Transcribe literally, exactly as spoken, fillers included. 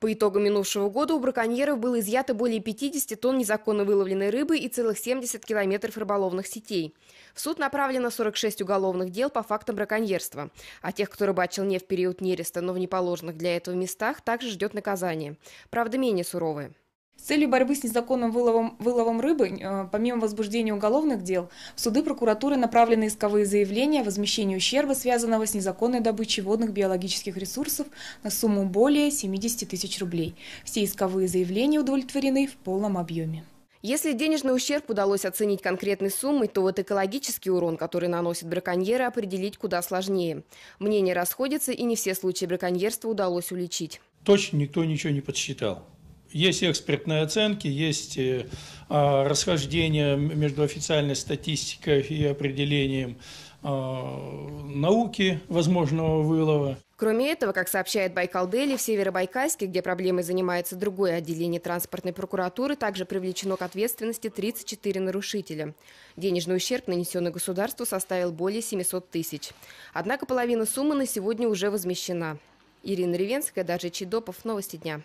По итогам минувшего года у браконьеров было изъято более пятидесяти тонн незаконно выловленной рыбы и целых семидесяти километров рыболовных сетей. В суд направлено сорок шесть уголовных дел по фактам браконьерства. А тех, кто рыбачил не в период нереста, но в неположенных для этого местах, также ждет наказание. Правда, менее суровое. С целью борьбы с незаконным выловом, выловом рыбы, помимо возбуждения уголовных дел, в суды прокуратуры направлены исковые заявления о возмещении ущерба, связанного с незаконной добычей водных биологических ресурсов, на сумму более семидесяти тысяч рублей. Все исковые заявления удовлетворены в полном объеме. Если денежный ущерб удалось оценить конкретной суммой, то вот экологический урон, который наносит браконьеры, определить куда сложнее. Мнения расходятся, и не все случаи браконьерства удалось уличить. Точно никто ничего не подсчитал. Есть экспертные оценки, есть э, расхождение между официальной статистикой и определением э, науки возможного вылова. Кроме этого, как сообщает Байкал-Дели, в Северо-Байкальске, где проблемой занимается другое отделение транспортной прокуратуры, также привлечено к ответственности тридцать четыре нарушителя. Денежный ущерб, нанесенный государству, составил более семисот тысяч. Однако половина суммы на сегодня уже возмещена. Ирина Ревенская, Даржи Чидопов, новости дня.